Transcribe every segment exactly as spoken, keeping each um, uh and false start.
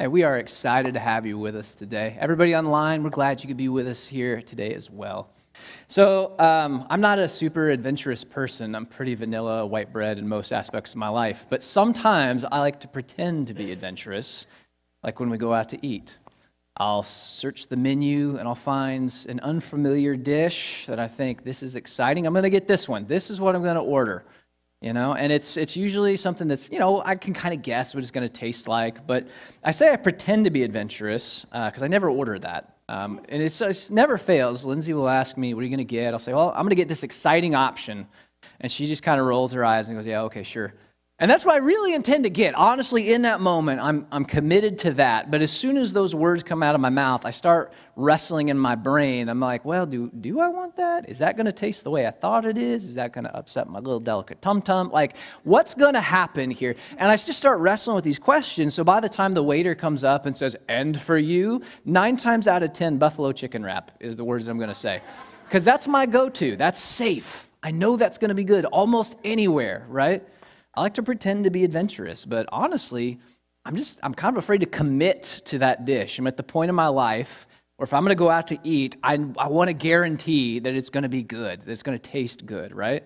Hey, we are excited to have you with us today. Everybody online, we're glad you could be with us here today as well. So um, I'm not a super adventurous person. I'm pretty vanilla, white bread in most aspects of my life. But sometimes I like to pretend to be adventurous, like when we go out to eat. I'll search the menu and I'll find an unfamiliar dish that I think, this is exciting. I'm going to get this one. This is what I'm going to order. You know, and it's it's usually something that's, you know, I can kind of guess what it's going to taste like. But I say I pretend to be adventurous because uh, I never order that. Um, and it's, it's never fails. Lindsay will ask me, what are you going to get? I'll say, well, I'm going to get this exciting option. And she just kind of rolls her eyes and goes, yeah, okay, sure. And that's what I really intend to get. Honestly, in that moment, I'm, I'm committed to that. But as soon as those words come out of my mouth, I start wrestling in my brain. I'm like, well, do, do I want that? Is that going to taste the way I thought it is? Is that going to upset my little delicate tum-tum? Like, what's going to happen here? And I just start wrestling with these questions. So by the time the waiter comes up and says, and for you, nine times out of ten, buffalo chicken wrap is the words I'm going to say. Because that's my go-to. That's safe. I know that's going to be good almost anywhere, right? I like to pretend to be adventurous, but honestly, I'm just, I'm kind of afraid to commit to that dish. I'm at the point in my life where if I'm going to go out to eat, I, I want to guarantee that it's going to be good, that it's going to taste good, right?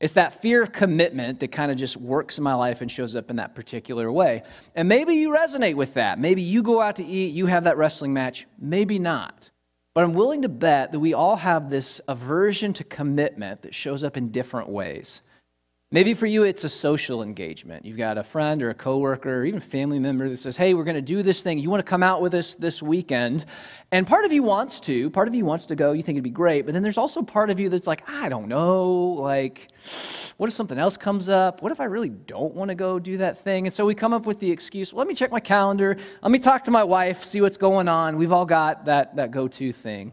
It's that fear of commitment that kind of just works in my life and shows up in that particular way. And maybe you resonate with that. Maybe you go out to eat, you have that wrestling match, maybe not. But I'm willing to bet that we all have this aversion to commitment that shows up in different ways. Maybe for you, it's a social engagement. You've got a friend or a coworker or even a family member that says, hey, we're going to do this thing. You want to come out with us this weekend? And part of you wants to. Part of you wants to go. You think it'd be great. But then there's also part of you that's like, I don't know. Like, what if something else comes up? What if I really don't want to go do that thing? And so we come up with the excuse, well, let me check my calendar. Let me talk to my wife, see what's going on. We've all got that, that go-to thing.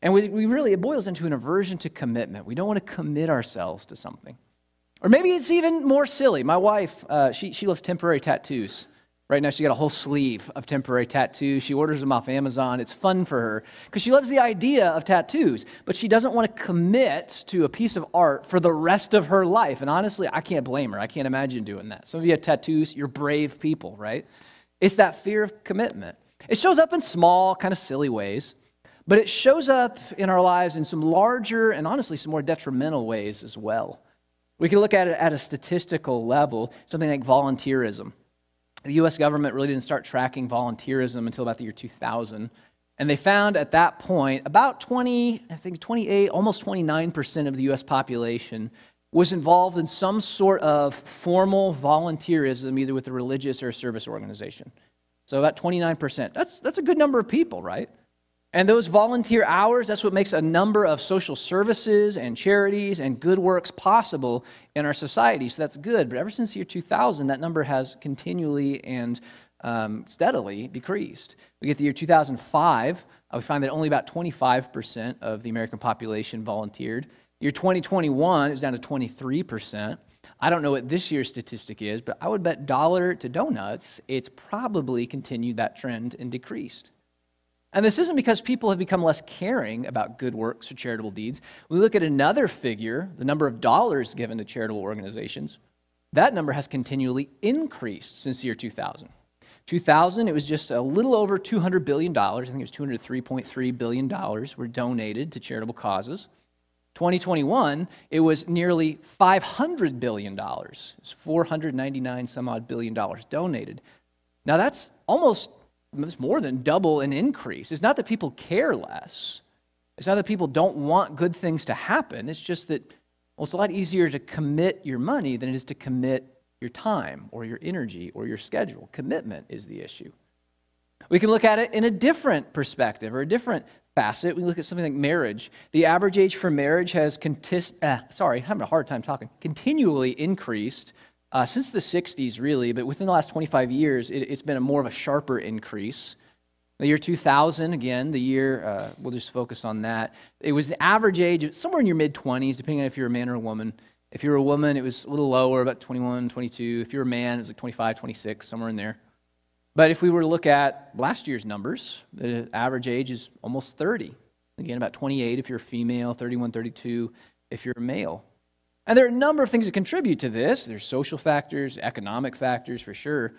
And we, we really, it boils into an aversion to commitment. We don't want to commit ourselves to something. Or maybe it's even more silly. My wife, uh, she, she loves temporary tattoos. Right now, she got a whole sleeve of temporary tattoos. She orders them off Amazon. It's fun for her because she loves the idea of tattoos, but she doesn't want to commit to a piece of art for the rest of her life. And honestly, I can't blame her. I can't imagine doing that. Some of you have tattoos. You're brave people, right? It's that fear of commitment. It shows up in small, kind of silly ways, but it shows up in our lives in some larger and honestly some more detrimental ways as well. We can look at it at a statistical level, something like volunteerism. The U S government really didn't start tracking volunteerism until about the year two thousand. And they found at that point about twenty, I think twenty-eight, almost twenty-nine percent of the U S population was involved in some sort of formal volunteerism, either with a religious or a service organization. So about twenty-nine percent. That's, that's a good number of people, right? And those volunteer hours, that's what makes a number of social services and charities and good works possible in our society. So that's good. But ever since the year two thousand, that number has continually and um, steadily decreased. We get the year two thousand five, we find that only about twenty-five percent of the American population volunteered. Year twenty twenty-one is down to twenty-three percent. I don't know what this year's statistic is, but I would bet dollar to donuts, it's probably continued that trend and decreased. And this isn't because people have become less caring about good works or charitable deeds. We look at another figure, the number of dollars given to charitable organizations. That number has continually increased since the year two thousand. two thousand, it was just a little over two hundred billion dollars. I think it was two hundred three point three billion dollars were donated to charitable causes. twenty twenty-one, it was nearly five hundred billion dollars. It's four hundred ninety-nine some odd billion dollars donated. Now that's almost... it's more than double an increase. It's not that people care less. It's not that people don't want good things to happen. It's just that, well, it's a lot easier to commit your money than it is to commit your time or your energy or your schedule. Commitment is the issue. We can look at it in a different perspective or a different facet. We look at something like marriage. The average age for marriage has, contis- uh, sorry, I'm having a hard time talking, continually increased Uh, since the sixties, really, but within the last twenty-five years, it, it's been a more of a sharper increase. The year two thousand, again, the year, uh, we'll just focus on that. It was the average age, somewhere in your mid-twenties, depending on if you're a man or a woman. If you're a woman, it was a little lower, about twenty-one, twenty-two. If you're a man, it was like twenty-five, twenty-six, somewhere in there. But if we were to look at last year's numbers, the average age is almost thirty. Again, about twenty-eight if you're a female, thirty-one, thirty-two if you're a male. And there are a number of things that contribute to this. There's social factors, economic factors for sure.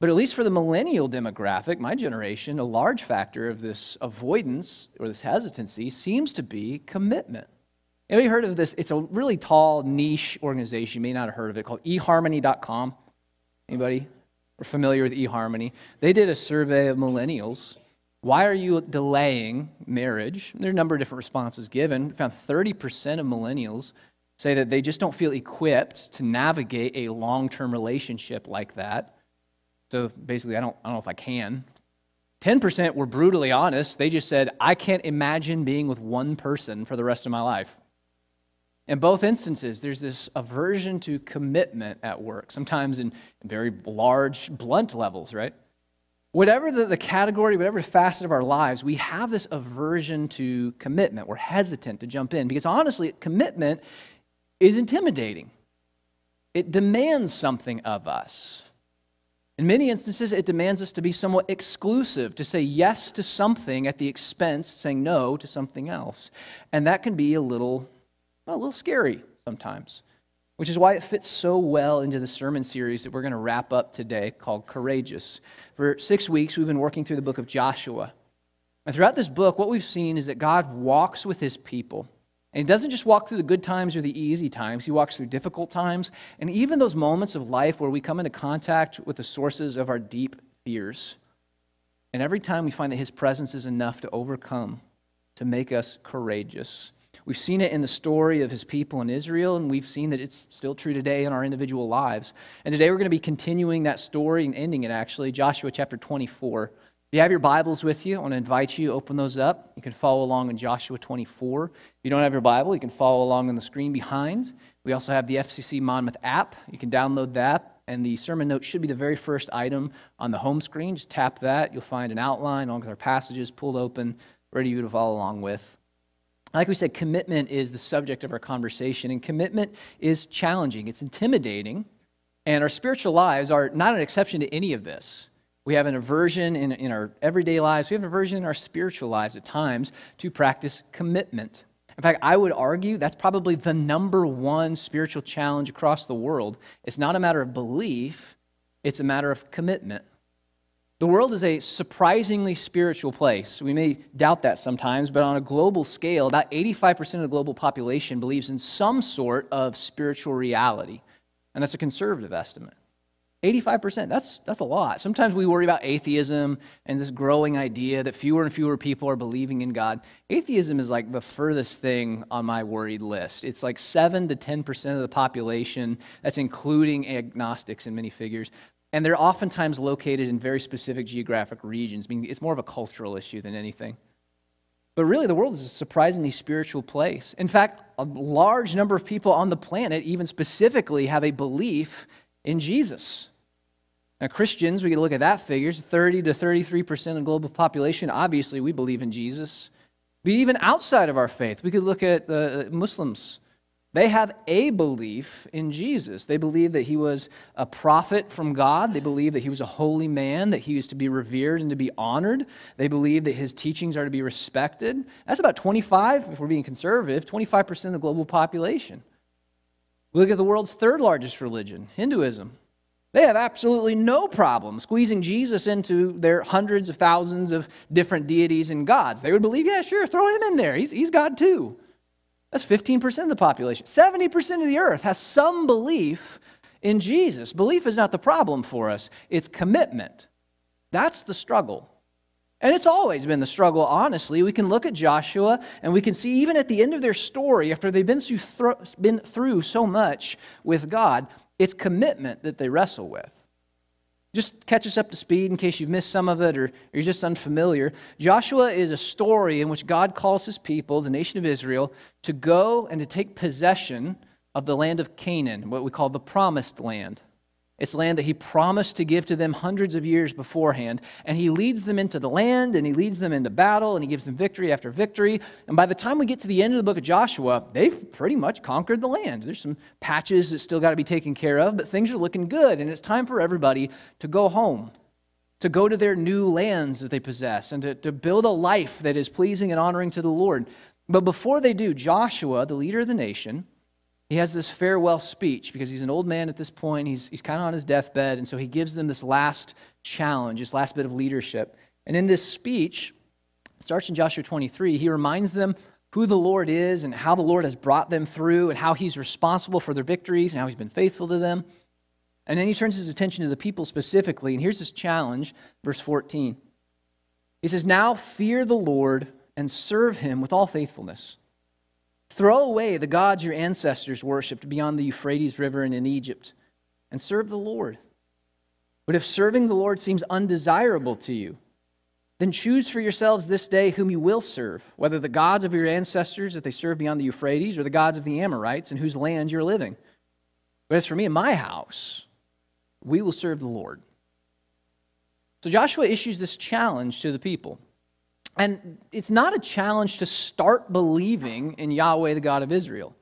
But at least for the millennial demographic, my generation, a large factor of this avoidance or this hesitancy seems to be commitment. Anybody heard of this? It's a really tall, niche organization. You may not have heard of it, called e harmony dot com. Anybody familiar with eHarmony? They did a survey of millennials. Why are you delaying marriage? There are a number of different responses given. We found thirty percent of millennials say that they just don't feel equipped to navigate a long-term relationship like that. So basically, I don't, I don't know if I can. ten percent were brutally honest. They just said, I can't imagine being with one person for the rest of my life. In both instances, there's this aversion to commitment at work, sometimes in very large, blunt levels, right? Whatever the, the category, whatever facet of our lives, we have this aversion to commitment. We're hesitant to jump in because honestly, commitment is intimidating. It demands something of us. In many instances, it demands us to be somewhat exclusive, to say yes to something at the expense of saying no to something else. And that can be a little... a little scary sometimes, which is why it fits so well into the sermon series that we're going to wrap up today called Courageous. For six weeks, we've been working through the book of Joshua. And throughout this book, what we've seen is that God walks with his people. And he doesn't just walk through the good times or the easy times. He walks through difficult times and even those moments of life where we come into contact with the sources of our deep fears. And every time we find that his presence is enough to overcome, to make us courageous. We've seen it in the story of his people in Israel, and we've seen that it's still true today in our individual lives. And today we're going to be continuing that story and ending it, actually, Joshua chapter twenty-four. If you have your Bibles with you, I want to invite you to open those up. You can follow along in Joshua twenty-four. If you don't have your Bible, you can follow along on the screen behind. We also have the F C C Monmouth app. You can download that, and the sermon notes should be the very first item on the home screen. Just tap that. You'll find an outline along with our passages pulled open, ready for you to follow along with. Like we said, commitment is the subject of our conversation, and commitment is challenging. It's intimidating, and our spiritual lives are not an exception to any of this. We have an aversion in, in our everyday lives. We have an aversion in our spiritual lives at times to practice commitment. In fact, I would argue that's probably the number one spiritual challenge across the world. It's not a matter of belief. It's a matter of commitment. The world is a surprisingly spiritual place. We may doubt that sometimes, but on a global scale, about eighty-five percent of the global population believes in some sort of spiritual reality, and that's a conservative estimate. eighty-five percent, that's, that's a lot. Sometimes we worry about atheism and this growing idea that fewer and fewer people are believing in God. Atheism is like the furthest thing on my worried list. It's like seven to ten percent of the population, that's including agnostics and many figures. And they're oftentimes located in very specific geographic regions. I mean, it's more of a cultural issue than anything. But really, the world is a surprisingly spiritual place. In fact, a large number of people on the planet even specifically have a belief in Jesus. Now, Christians, we can look at that figures, thirty to thirty-three percent of the global population, obviously, we believe in Jesus. But even outside of our faith, we could look at the Muslims. They have a belief in Jesus. They believe that he was a prophet from God. They believe that he was a holy man, that he is to be revered and to be honored. They believe that his teachings are to be respected. That's about twenty-five, if we're being conservative, twenty-five percent of the global population. We look at the world's third largest religion, Hinduism. They have absolutely no problem squeezing Jesus into their hundreds of thousands of different deities and gods. They would believe, yeah, sure, throw him in there. He's, he's God too. That's fifteen percent of the population. seventy percent of the earth has some belief in Jesus. Belief is not the problem for us. It's commitment. That's the struggle. And it's always been the struggle, honestly. We can look at Joshua, and we can see even at the end of their story, after they've been through, been through so much with God, it's commitment that they wrestle with. Just catch us up to speed in case you've missed some of it or, or you're just unfamiliar. Joshua is a story in which God calls his people, the nation of Israel, to go and to take possession of the land of Canaan, what we call the Promised Land. It's land that he promised to give to them hundreds of years beforehand, and he leads them into the land, and he leads them into battle, and he gives them victory after victory. And by the time we get to the end of the book of Joshua, they've pretty much conquered the land. There's some patches that still got to be taken care of, but things are looking good, and it's time for everybody to go home, to go to their new lands that they possess, and to, to build a life that is pleasing and honoring to the Lord. But before they do, Joshua, the leader of the nation, he has this farewell speech because he's an old man at this point. He's, he's kind of on his deathbed, and so he gives them this last challenge, this last bit of leadership. And in this speech, it starts in Joshua twenty-three, he reminds them who the Lord is and how the Lord has brought them through and how he's responsible for their victories and how he's been faithful to them. And then he turns his attention to the people specifically, and here's his challenge, verse fourteen. He says, "Now fear the Lord and serve him with all faithfulness. Throw away the gods your ancestors worshipped beyond the Euphrates River and in Egypt, and serve the Lord. But if serving the Lord seems undesirable to you, then choose for yourselves this day whom you will serve, whether the gods of your ancestors that they serve beyond the Euphrates or the gods of the Amorites in whose land you're living. But as for me and my house, we will serve the Lord." So Joshua issues this challenge to the people. And it's not a challenge to start believing in Yahweh, the God of Israel.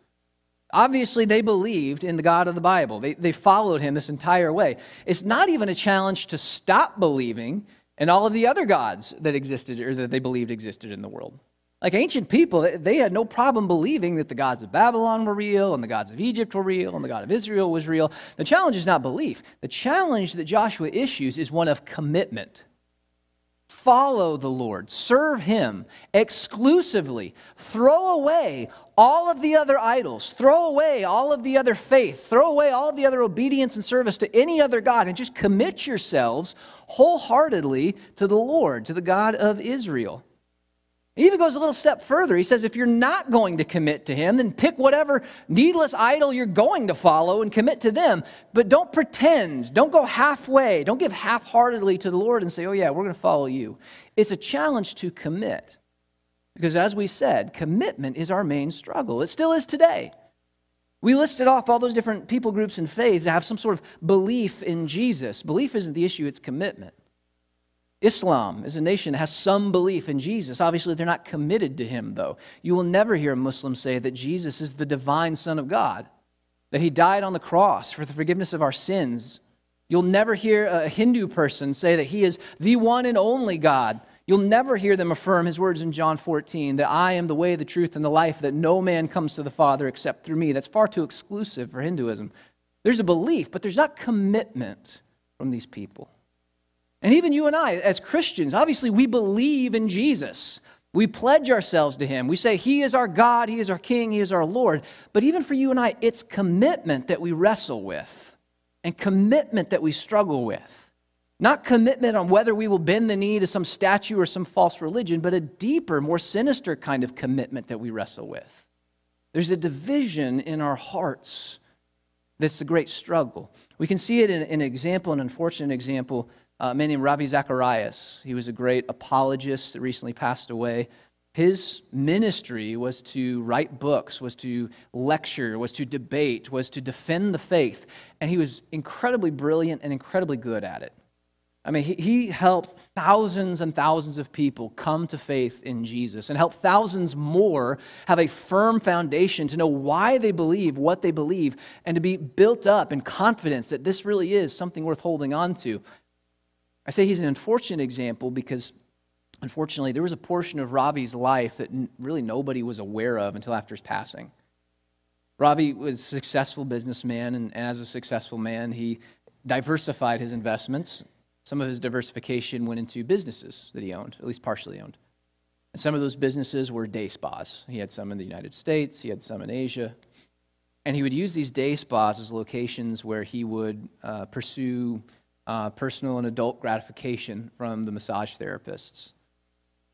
Obviously, they believed in the God of the Bible. They, they followed him this entire way. It's not even a challenge to stop believing and all of the other gods that existed or that they believed existed in the world. Like ancient people, they had no problem believing that the gods of Babylon were real and the gods of Egypt were real and the God of Israel was real. The challenge is not belief. The challenge that Joshua issues is one of commitment. Follow the Lord, serve him exclusively, throw away all of the other idols, throw away all of the other faith, throw away all of the other obedience and service to any other God, and just commit yourselves wholeheartedly to the Lord, to the God of Israel. He even goes a little step further. He says, if you're not going to commit to him, then pick whatever needless idol you're going to follow and commit to them. But don't pretend. Don't go halfway. Don't give half-heartedly to the Lord and say, oh yeah, we're going to follow you. It's a challenge to commit. Because as we said, commitment is our main struggle. It still is today. We listed off all those different people groups and faiths that have some sort of belief in Jesus. Belief isn't the issue, it's commitment. Islam is a nation that has some belief in Jesus. Obviously, they're not committed to him, though. You will never hear a Muslim say that Jesus is the divine Son of God, that he died on the cross for the forgiveness of our sins. You'll never hear a Hindu person say that he is the one and only God. You'll never hear them affirm his words in John fourteen, that I am the way, the truth, and the life, that no man comes to the Father except through me. That's far too exclusive for Hinduism. There's a belief, but there's not commitment from these people. And even you and I, as Christians, obviously we believe in Jesus. We pledge ourselves to him. We say he is our God, he is our King, he is our Lord. But even for you and I, it's commitment that we wrestle with and commitment that we struggle with. Not commitment on whether we will bend the knee to some statue or some false religion, but a deeper, more sinister kind of commitment that we wrestle with. There's a division in our hearts that's a great struggle. We can see it in an example, an unfortunate example. Uh, a man named Ravi Zacharias, he was a great apologist that recently passed away. His ministry was to write books, was to lecture, was to debate, was to defend the faith. And he was incredibly brilliant and incredibly good at it. I mean, he, he helped thousands and thousands of people come to faith in Jesus and helped thousands more have a firm foundation to know why they believe what they believe and to be built up in confidence that this really is something worth holding on to. I say he's an unfortunate example because, unfortunately, there was a portion of Ravi's life that really nobody was aware of until after his passing. Ravi was a successful businessman, and as a successful man, he diversified his investments. Some of his diversification went into businesses that he owned, at least partially owned. And some of those businesses were day spas. He had some in the United States, he had some in Asia. And he would use these day spas as locations where he would uh, pursue Uh, personal and adult gratification from the massage therapists.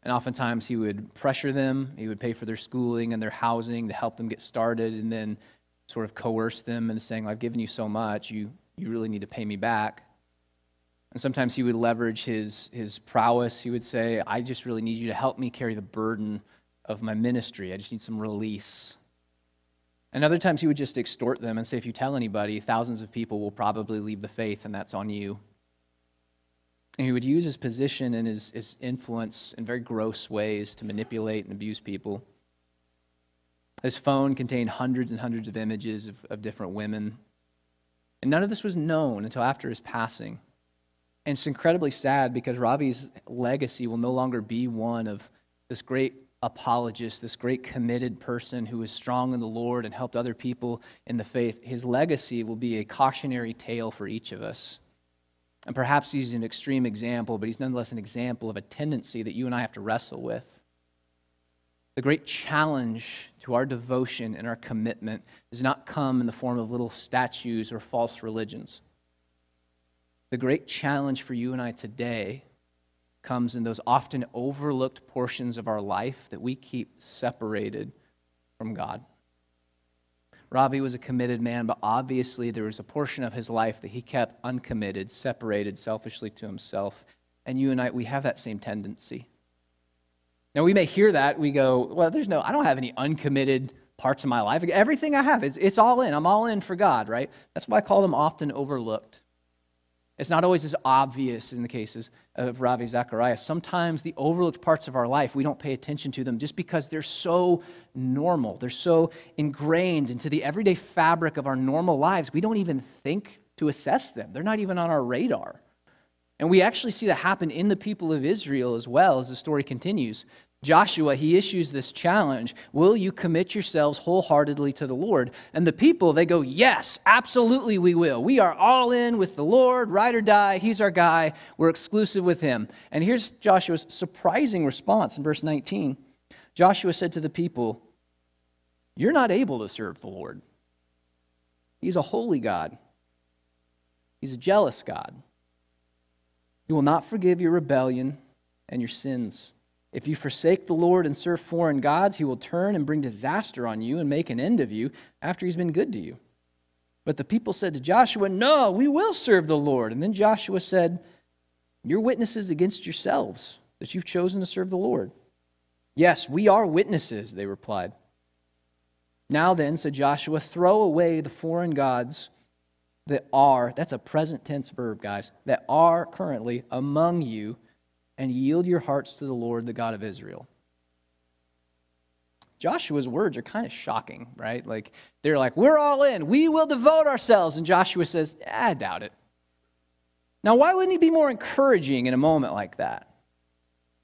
And oftentimes he would pressure them, he would pay for their schooling and their housing to help them get started, and then sort of coerce them into saying, well, I've given you so much, you, you really need to pay me back. And sometimes he would leverage his, his prowess. He would say, I just really need you to help me carry the burden of my ministry. I just need some release. And other times he would just extort them and say, if you tell anybody, thousands of people will probably leave the faith, and that's on you. And he would use his position and his, his influence in very gross ways to manipulate and abuse people. His phone contained hundreds and hundreds of images of, of different women. And none of this was known until after his passing. And it's incredibly sad because Ravi's legacy will no longer be one of this great apologist, this great committed person who was strong in the Lord and helped other people in the faith, his legacy will be a cautionary tale for each of us. And perhaps he's an extreme example, but he's nonetheless an example of a tendency that you and I have to wrestle with. The great challenge to our devotion and our commitment does not come in the form of little statues or false religions. The great challenge for you and I today comes in those often overlooked portions of our life that we keep separated from God. Ravi was a committed man, but obviously there was a portion of his life that he kept uncommitted, separated, selfishly to himself. And you and I, we have that same tendency. Now, we may hear that, we go, well, there's no, I don't have any uncommitted parts of my life. Everything I have, it's, it's all in. I'm all in for God, right? That's why I call them often overlooked. It's not always as obvious in the cases of Ravi Zacharias. Sometimes the overlooked parts of our life, we don't pay attention to them just because they're so normal. They're so ingrained into the everyday fabric of our normal lives. We don't even think to assess them. They're not even on our radar. And we actually see that happen in the people of Israel as well as the story continues. Joshua, he issues this challenge. Will you commit yourselves wholeheartedly to the Lord? And the people, they go, yes, absolutely we will. We are all in with the Lord, ride or die. He's our guy. We're exclusive with him. And here's Joshua's surprising response in verse nineteen. Joshua said to the people, you're not able to serve the Lord. He's a holy God. He's a jealous God. He will not forgive your rebellion and your sins. If you forsake the Lord and serve foreign gods, he will turn and bring disaster on you and make an end of you after he's been good to you. But the people said to Joshua, no, we will serve the Lord. And then Joshua said, you're witnesses against yourselves that you've chosen to serve the Lord. Yes, we are witnesses, they replied. Now then, said Joshua, throw away the foreign gods that are, that's a present tense verb, guys, that are currently among you, and yield your hearts to the Lord, the God of Israel. Joshua's words are kind of shocking, right? Like, they're like, we're all in, we will devote ourselves. And Joshua says, I doubt it. Now, why wouldn't he be more encouraging in a moment like that?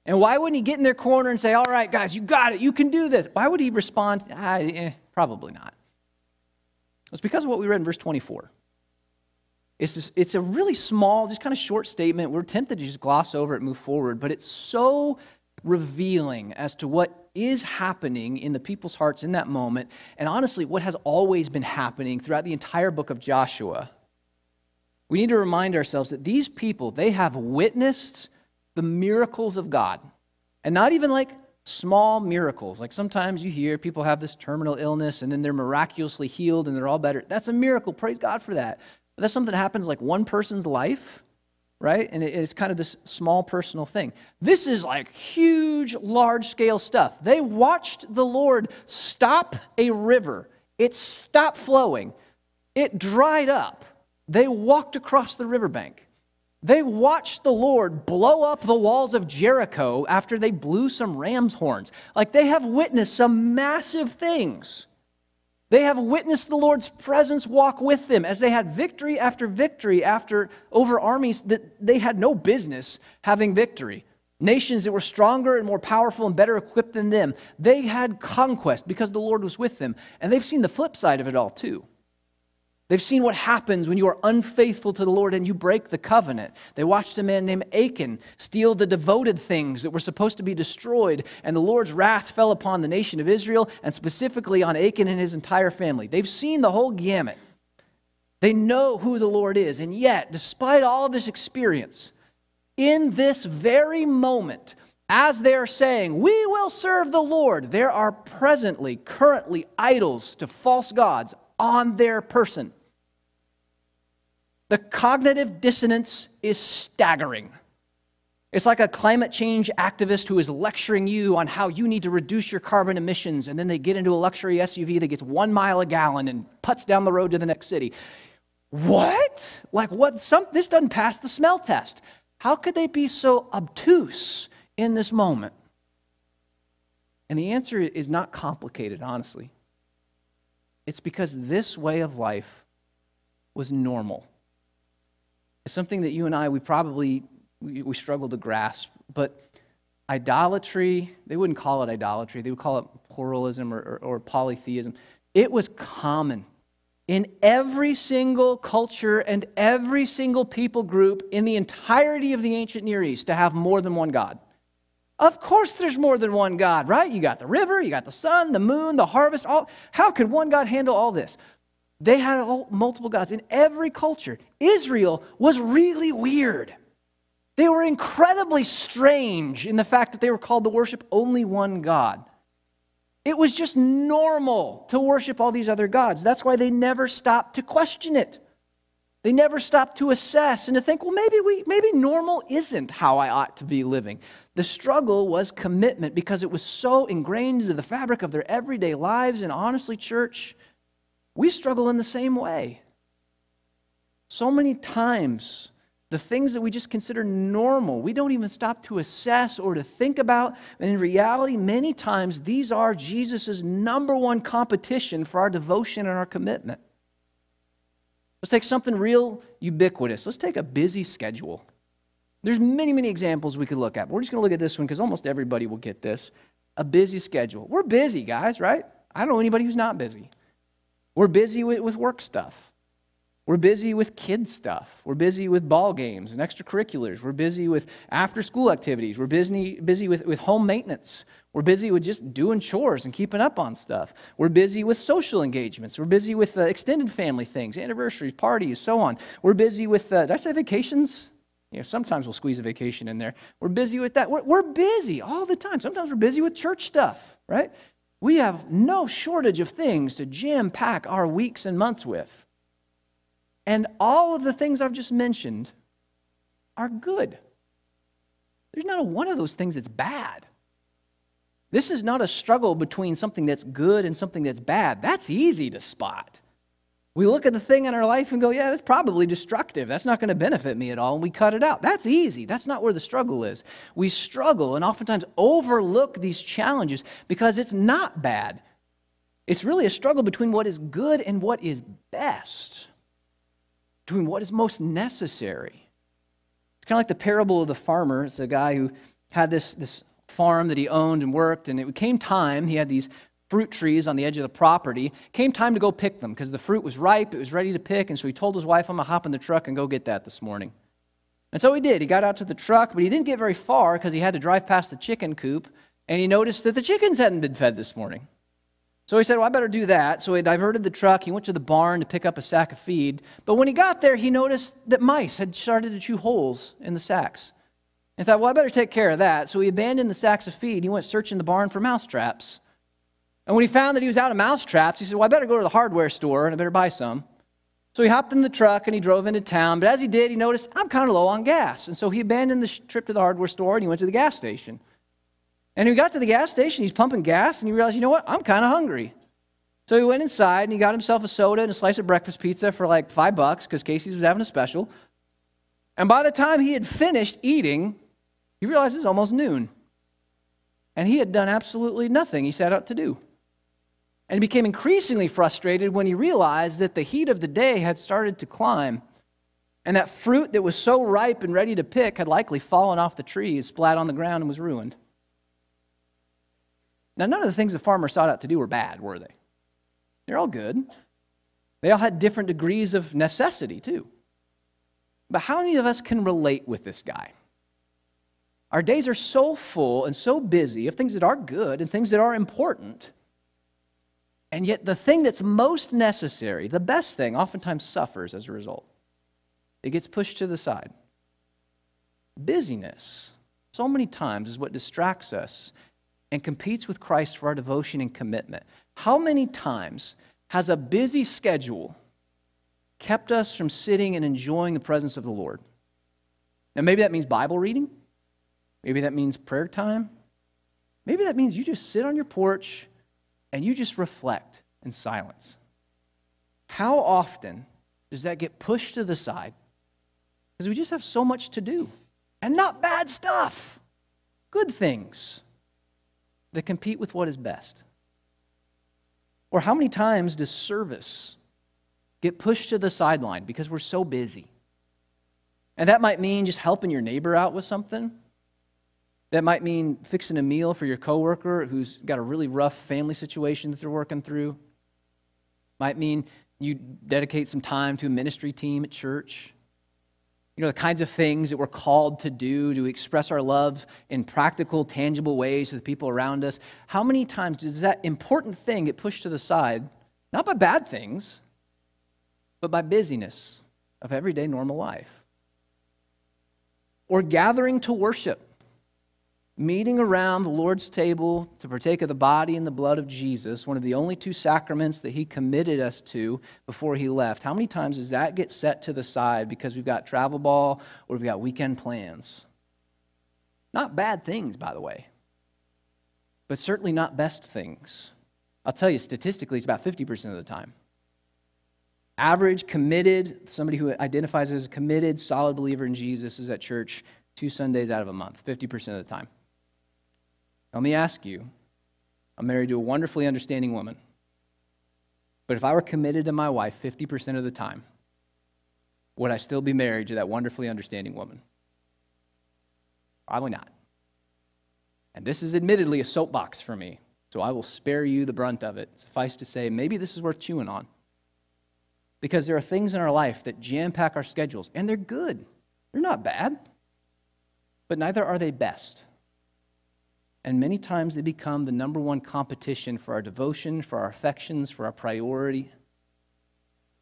And why wouldn't he get in their corner and say, all right, guys, you got it, you can do this? Why would he respond, ah, eh, probably not? It's because of what we read in verse twenty-four. It's, just, it's a really small, just kind of short statement. We're tempted to just gloss over it and move forward, but it's so revealing as to what is happening in the people's hearts in that moment, and honestly, what has always been happening throughout the entire book of Joshua. We need to remind ourselves that these people, they have witnessed the miracles of God, and not even like small miracles. Like sometimes you hear people have this terminal illness, and then they're miraculously healed, and they're all better. That's a miracle. Praise God for that. But that's something that happens like one person's life, right? And it's kind of this small personal thing. This is like huge, large-scale stuff. They watched the Lord stop a river. It stopped flowing. It dried up. They walked across the riverbank. They watched the Lord blow up the walls of Jericho after they blew some ram's horns. Like, they have witnessed some massive things. They have witnessed the Lord's presence walk with them as they had victory after victory after over armies that they had no business having victory. Nations that were stronger and more powerful and better equipped than them. They had conquest because the Lord was with them. And they've seen the flip side of it all too. They've seen what happens when you are unfaithful to the Lord and you break the covenant. They watched a man named Achan steal the devoted things that were supposed to be destroyed, and the Lord's wrath fell upon the nation of Israel, and specifically on Achan and his entire family. They've seen the whole gamut. They know who the Lord is, and yet, despite all this experience, in this very moment, as they're saying, we will serve the Lord, there are presently, currently idols to false gods on their person. The cognitive dissonance is staggering. It's like a climate change activist who is lecturing you on how you need to reduce your carbon emissions, and then they get into a luxury S U V that gets one mile a gallon and puts down the road to the next city. What? Like, what? Some, this doesn't pass the smell test. How could they be so obtuse in this moment? And the answer is not complicated, honestly. It's because this way of life was normal. It's something that you and I, we probably, we, we struggle to grasp, but idolatry, they wouldn't call it idolatry, they would call it pluralism or, or, or polytheism. It was common in every single culture and every single people group in the entirety of the ancient Near East to have more than one God. Of course there's more than one God, right? You got the river, you got the sun, the moon, the harvest. All. How could one God handle all this? They had all, multiple gods in every culture. Israel was really weird. They were incredibly strange in the fact that they were called to worship only one God. It was just normal to worship all these other gods. That's why they never stopped to question it. They never stopped to assess and to think, well, maybe we, maybe normal isn't how I ought to be living. The struggle was commitment because it was so ingrained into the fabric of their everyday lives. And honestly, church, we struggle in the same way. So many times, the things that we just consider normal, we don't even stop to assess or to think about. And in reality, many times, these are Jesus's number one competition for our devotion and our commitment. Let's take something real ubiquitous. Let's take a busy schedule. There's many, many examples we could look at. But we're just going to look at this one because almost everybody will get this. A busy schedule. We're busy, guys, right? I don't know anybody who's not busy. We're busy with, with work stuff. We're busy with kid stuff. We're busy with ball games and extracurriculars. We're busy with after-school activities. We're busy, busy with, with home maintenance. We're busy with just doing chores and keeping up on stuff. We're busy with social engagements. We're busy with uh, extended family things, anniversaries, parties, so on. We're busy with, uh, did I say vacations? You know, sometimes we'll squeeze a vacation in there. We're busy with that. We're, we're busy all the time. Sometimes we're busy with church stuff, right? We have no shortage of things to jam-pack our weeks and months with. And all of the things I've just mentioned are good. There's not a one of those things that's bad. This is not a struggle between something that's good and something that's bad. That's easy to spot. We look at the thing in our life and go, yeah, that's probably destructive. That's not going to benefit me at all, and we cut it out. That's easy. That's not where the struggle is. We struggle and oftentimes overlook these challenges because it's not bad. It's really a struggle between what is good and what is best, between what is most necessary. It's kind of like the parable of the farmer. It's a guy who had this, this farm that he owned and worked, and it came time, he had these fruit trees on the edge of the property, came time to go pick them because the fruit was ripe, it was ready to pick, and so he told his wife, I'm going to hop in the truck and go get that this morning. And so he did. He got out to the truck, but he didn't get very far because he had to drive past the chicken coop, and he noticed that the chickens hadn't been fed this morning. So he said, well, I better do that. So he diverted the truck, he went to the barn to pick up a sack of feed, but when he got there, he noticed that mice had started to chew holes in the sacks. And thought, well, I better take care of that. So he abandoned the sacks of feed. He went searching the barn for mouse traps. And when he found that he was out of mouse traps, he said, well, I better go to the hardware store and I better buy some. So he hopped in the truck and he drove into town. But as he did, he noticed, I'm kind of low on gas. And so he abandoned the trip to the hardware store and he went to the gas station. And when he got to the gas station, he's pumping gas and he realized, you know what, I'm kind of hungry. So he went inside and he got himself a soda and a slice of breakfast pizza for like five bucks because Casey's was having a special. And by the time he had finished eating, he realized it was almost noon. And he had done absolutely nothing he set out to do. And he became increasingly frustrated when he realized that the heat of the day had started to climb. And that fruit that was so ripe and ready to pick had likely fallen off the tree, splat on the ground, and was ruined. Now, none of the things the farmer sought out to do were bad, were they? They're all good. They all had different degrees of necessity, too. But how many of us can relate with this guy? Our days are so full and so busy of things that are good and things that are important. And yet the thing that's most necessary, the best thing, oftentimes suffers as a result. It gets pushed to the side. Busyness, so many times, is what distracts us and competes with Christ for our devotion and commitment. How many times has a busy schedule kept us from sitting and enjoying the presence of the Lord? Now, maybe that means Bible reading. Maybe that means prayer time. Maybe that means you just sit on your porch and you just reflect in silence. How often does that get pushed to the side? Because we just have so much to do. And not bad stuff. Good things that compete with what is best. Or how many times does service get pushed to the sideline because we're so busy? And that might mean just helping your neighbor out with something. That might mean fixing a meal for your coworker who's got a really rough family situation that they're working through. Might mean you dedicate some time to a ministry team at church. You know, the kinds of things that we're called to do, to express our love in practical, tangible ways to the people around us. How many times does that important thing get pushed to the side, not by bad things, but by busyness of everyday normal life? Or gathering to worship, meeting around the Lord's table to partake of the body and the blood of Jesus, one of the only two sacraments that he committed us to before he left. How many times does that get set to the side because we've got travel ball or we've got weekend plans? Not bad things, by the way, but certainly not best things. I'll tell you, statistically, it's about fifty percent of the time. Average, committed, somebody who identifies as a committed, solid believer in Jesus is at church two Sundays out of a month, fifty percent of the time. Let me ask you, I'm married to a wonderfully understanding woman, but if I were committed to my wife fifty percent of the time, would I still be married to that wonderfully understanding woman? Probably not. And this is admittedly a soapbox for me, so I will spare you the brunt of it. Suffice to say, maybe this is worth chewing on, because there are things in our life that jam-pack our schedules, and they're good. They're not bad, but neither are they best. And many times they become the number one competition for our devotion, for our affections, for our priority.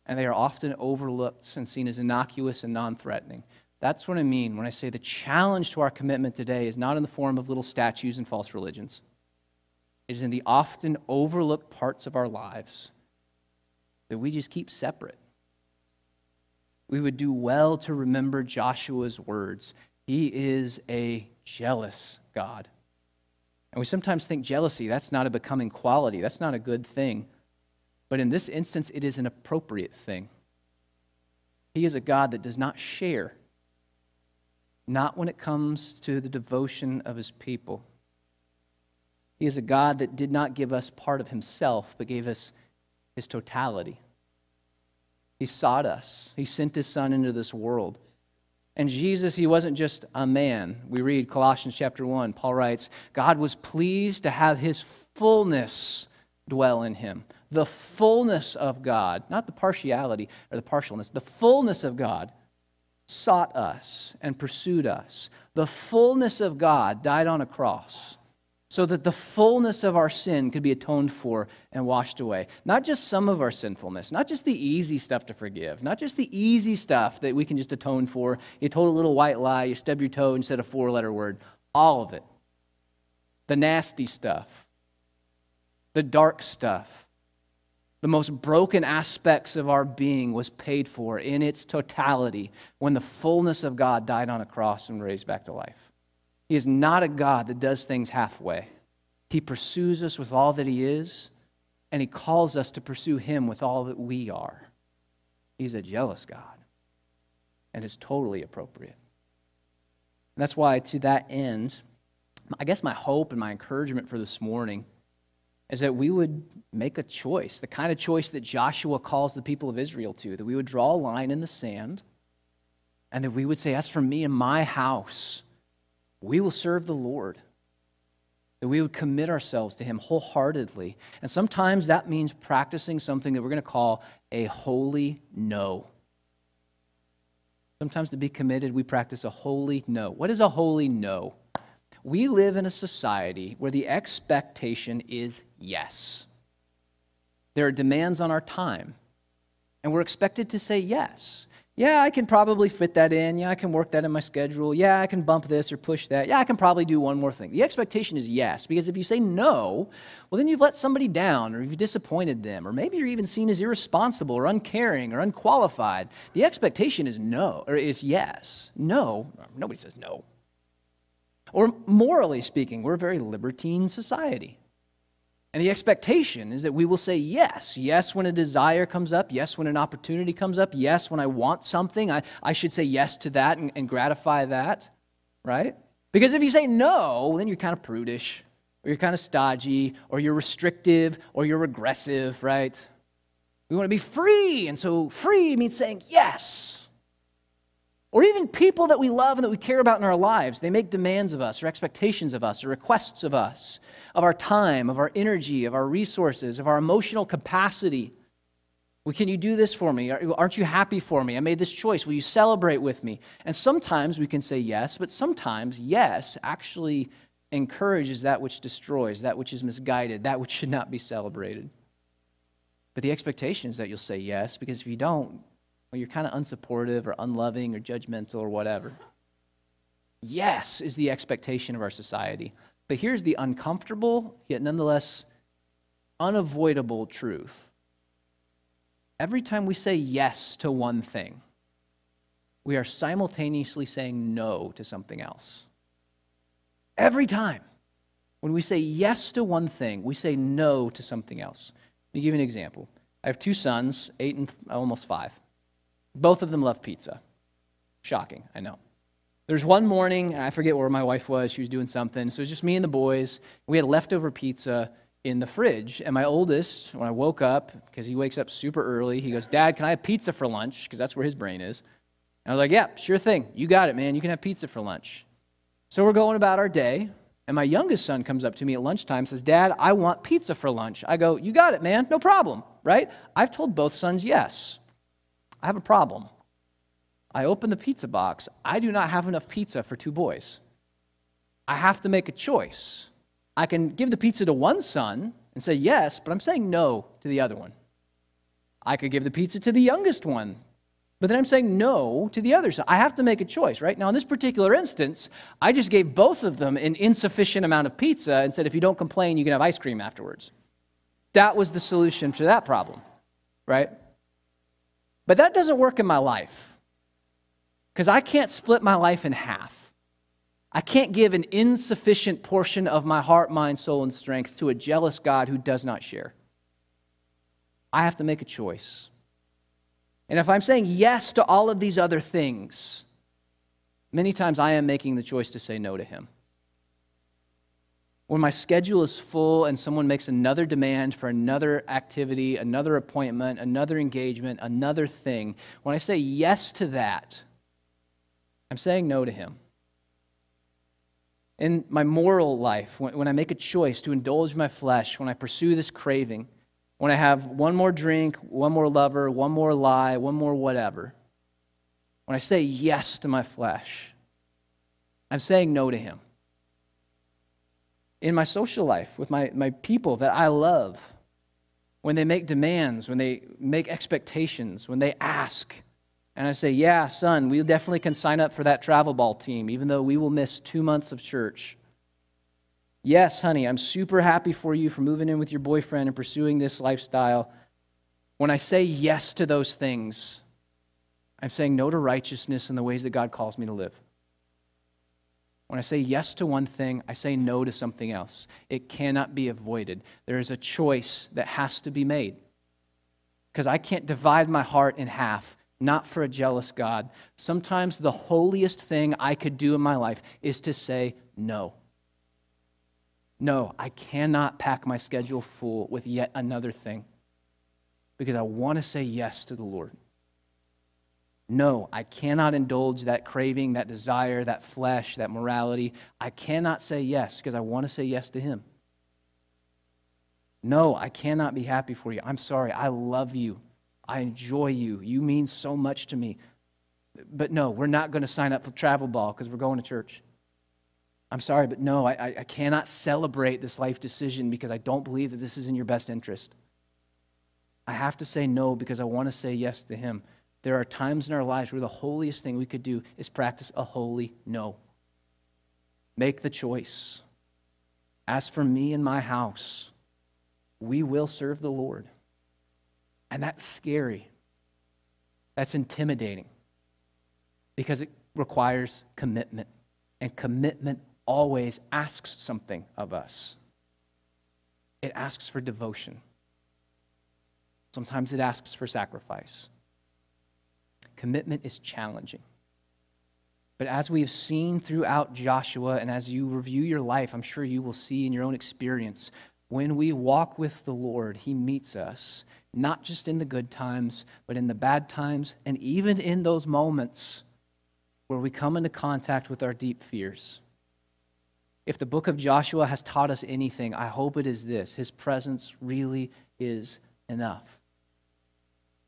And they are often overlooked and seen as innocuous and non-threatening. That's what I mean when I say the challenge to our commitment today is not in the form of little statues and false religions. It is in the often overlooked parts of our lives that we just keep separate. We would do well to remember Joshua's words. He is a jealous God. And we sometimes think jealousy, that's not a becoming quality. That's not a good thing. But in this instance, it is an appropriate thing. He is a God that does not share, not when it comes to the devotion of his people. He is a God that did not give us part of himself, but gave us his totality. He sought us. He sent his son into this world. And Jesus, he wasn't just a man. We read Colossians chapter one. Paul writes, God was pleased to have his fullness dwell in him. The fullness of God, not the partiality or the partialness, the fullness of God sought us and pursued us. The fullness of God died on a cross, so that the fullness of our sin could be atoned for and washed away. Not just some of our sinfulness, not just the easy stuff to forgive, not just the easy stuff that we can just atone for. You told a little white lie, you stubbed your toe and said a four-letter word. All of it. The nasty stuff. The dark stuff. The most broken aspects of our being was paid for in its totality when the fullness of God died on a cross and raised back to life. He is not a God that does things halfway. He pursues us with all that he is, and he calls us to pursue him with all that we are. He's a jealous God, and it's totally appropriate. And that's why, to that end, I guess my hope and my encouragement for this morning is that we would make a choice, the kind of choice that Joshua calls the people of Israel to, that we would draw a line in the sand, and that we would say, as for me and my house, we will serve the Lord, that we would commit ourselves to him wholeheartedly. And sometimes that means practicing something that we're going to call a holy no. Sometimes to be committed, we practice a holy no. What is a holy no? We live in a society where the expectation is yes. There are demands on our time, and we're expected to say yes. Yeah, I can probably fit that in. Yeah, I can work that in my schedule. Yeah, I can bump this or push that. Yeah, I can probably do one more thing. The expectation is yes, because if you say no, well, then you've let somebody down, or you've disappointed them, or maybe you're even seen as irresponsible or uncaring or unqualified. The expectation is no, or is yes. No, nobody says no. Or morally speaking, we're a very libertine society. And the expectation is that we will say yes. Yes when a desire comes up. Yes when an opportunity comes up. Yes when I want something. I, I should say yes to that and, and gratify that, right? Because if you say no, then you're kind of prudish, or you're kind of stodgy, or you're restrictive, or you're regressive, right? We want to be free, and so free means saying yes. Or even people that we love and that we care about in our lives, they make demands of us, or expectations of us, or requests of us, of our time, of our energy, of our resources, of our emotional capacity. Well, can you do this for me? Aren't you happy for me? I made this choice. Will you celebrate with me? And sometimes we can say yes, but sometimes yes actually encourages that which destroys, that which is misguided, that which should not be celebrated. But the expectation is that you'll say yes, because if you don't, well, you're kind of unsupportive or unloving or judgmental or whatever. Yes is the expectation of our society. But here's the uncomfortable, yet nonetheless unavoidable truth. Every time we say yes to one thing, we are simultaneously saying no to something else. Every time when we say yes to one thing, we say no to something else. Let me give you an example. I have two sons, eight and almost five. Both of them love pizza. Shocking, I know. There's one morning, I forget where my wife was, she was doing something, so it was just me and the boys. We had leftover pizza in the fridge, and my oldest, when I woke up, because he wakes up super early, he goes, "Dad, can I have pizza for lunch?" Because that's where his brain is. And I was like, "Yeah, sure thing. You got it, man. You can have pizza for lunch." So we're going about our day, and my youngest son comes up to me at lunchtime and says, "Dad, I want pizza for lunch." I go, "You got it, man. No problem," right? I've told both sons yes. I have a problem. I open the pizza box. I do not have enough pizza for two boys. I have to make a choice. I can give the pizza to one son and say yes, but I'm saying no to the other one. I could give the pizza to the youngest one, but then I'm saying no to the other son. I have to make a choice, right? Now, in this particular instance, I just gave both of them an insufficient amount of pizza and said, if you don't complain, you can have ice cream afterwards. That was the solution to that problem, right? But that doesn't work in my life, because I can't split my life in half. I can't give an insufficient portion of my heart, mind, soul, and strength to a jealous God who does not share. I have to make a choice. And if I'm saying yes to all of these other things, many times I am making the choice to say no to him. When my schedule is full and someone makes another demand for another activity, another appointment, another engagement, another thing, when I say yes to that, I'm saying no to him. In my moral life, when, when I make a choice to indulge my flesh, when I pursue this craving, when I have one more drink, one more lover, one more lie, one more whatever, when I say yes to my flesh, I'm saying no to him. In my social life, with my, my people that I love, when they make demands, when they make expectations, when they ask, and I say, "Yeah, son, we definitely can sign up for that travel ball team, even though we will miss two months of church. Yes, honey, I'm super happy for you for moving in with your boyfriend and pursuing this lifestyle." When I say yes to those things, I'm saying no to righteousness in the ways that God calls me to live. When I say yes to one thing, I say no to something else. It cannot be avoided. There is a choice that has to be made, because I can't divide my heart in half, not for a jealous God. Sometimes the holiest thing I could do in my life is to say no. No, I cannot pack my schedule full with yet another thing, because I want to say yes to the Lord. No, I cannot indulge that craving, that desire, that flesh, that morality. I cannot say yes, because I want to say yes to him. No, I cannot be happy for you. I'm sorry, I love you. I enjoy you. You mean so much to me. But no, we're not going to sign up for travel ball because we're going to church. I'm sorry, but no, I, I cannot celebrate this life decision because I don't believe that this is in your best interest. I have to say no because I want to say yes to him. There are times in our lives where the holiest thing we could do is practice a holy no. Make the choice. As for me and my house, we will serve the Lord. And that's scary. That's intimidating, because it requires commitment. And commitment always asks something of us. It asks for devotion. Sometimes it asks for sacrifice. Commitment is challenging. But as we have seen throughout Joshua, and as you review your life, I'm sure you will see in your own experience, when we walk with the Lord, he meets us, not just in the good times, but in the bad times, and even in those moments where we come into contact with our deep fears. If the book of Joshua has taught us anything, I hope it is this: his presence really is enough.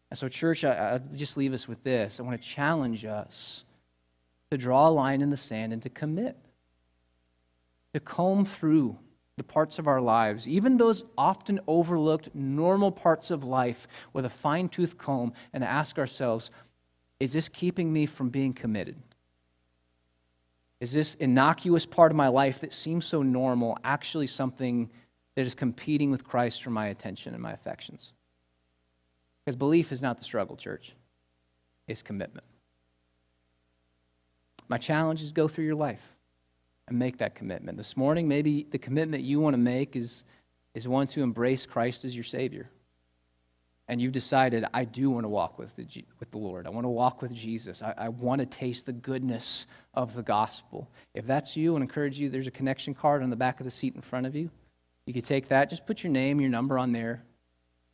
And so, church, I, I just leave us with this. I want to challenge us to draw a line in the sand and to commit, to comb through the parts of our lives, even those often overlooked normal parts of life, with a fine-tooth comb and ask ourselves, is this keeping me from being committed? Is this innocuous part of my life that seems so normal actually something that is competing with Christ for my attention and my affections? Because belief is not the struggle, church. It's commitment. My challenge is go through your life and make that commitment. This morning, maybe the commitment you want to make is, is one to embrace Christ as your Savior. And you've decided, I do want to walk with the, with the Lord. I want to walk with Jesus. I, I want to taste the goodness of the gospel. If that's you, I encourage you, there's a connection card on the back of the seat in front of you. You could take that. Just put your name, your number on there.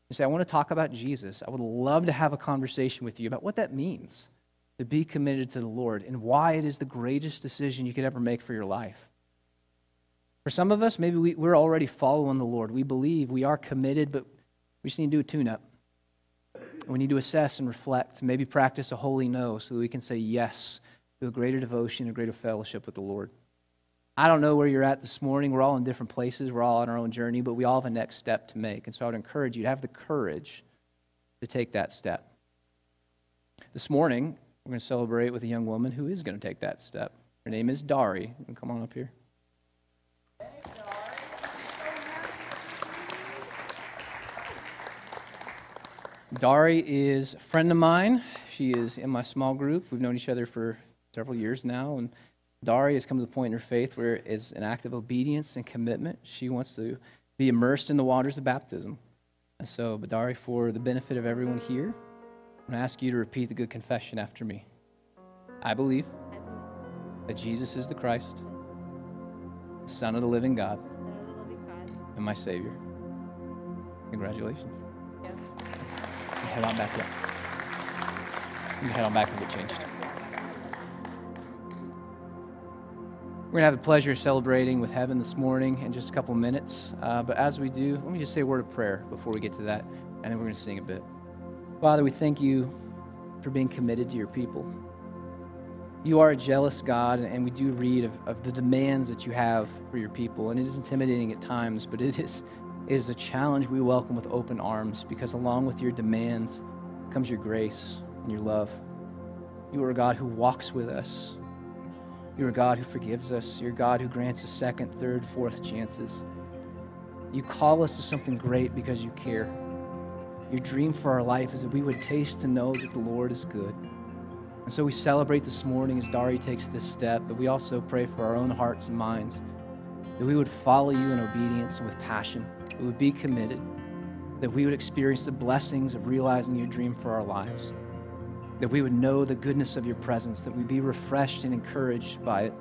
You say, I want to talk about Jesus. I would love to have a conversation with you about what that means to be committed to the Lord and why it is the greatest decision you could ever make for your life. For some of us, maybe we, we're already following the Lord. We believe we are committed, but we just need to do a tune-up. We need to assess and reflect, maybe practice a holy no so that we can say yes to a greater devotion, a greater fellowship with the Lord. I don't know where you're at this morning. We're all in different places. We're all on our own journey, but we all have a next step to make. And so I would encourage you to have the courage to take that step. This morning, we're going to celebrate with a young woman who is going to take that step. Her name is Dari. You can come on up here. Hey, Dari. Dari is a friend of mine. She is in my small group. We've known each other for several years now, and Dari has come to the point in her faith where it's an act of obedience and commitment. She wants to be immersed in the waters of baptism. And so, but Dari, for the benefit of everyone here, I'm going to ask you to repeat the good confession after me. I believe that Jesus is the Christ, the Son of the living God, and my Savior. Congratulations. You can head on back up. You can head on back and get changed. We're going to have the pleasure of celebrating with heaven this morning in just a couple minutes. Uh, but as we do, let me just say a word of prayer before we get to that, and then we're going to sing a bit. Father, we thank you for being committed to your people. You are a jealous God, and we do read of, of the demands that you have for your people. And it is intimidating at times, but it is, it is a challenge we welcome with open arms, because along with your demands comes your grace and your love. You are a God who walks with us. You're a God who forgives us. You're a God who grants us second, third, fourth chances. You call us to something great because you care. Your dream for our life is that we would taste and know that the Lord is good. And so we celebrate this morning as Dari takes this step, but we also pray for our own hearts and minds, that we would follow you in obedience and with passion, that we would be committed, that we would experience the blessings of realizing your dream for our lives, that we would know the goodness of your presence, that we'd be refreshed and encouraged by it,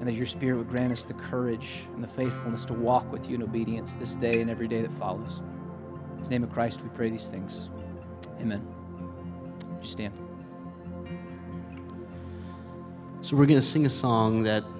and that your Spirit would grant us the courage and the faithfulness to walk with you in obedience this day and every day that follows. In the name of Christ, we pray these things. Amen. Would you stand? So we're going to sing a song that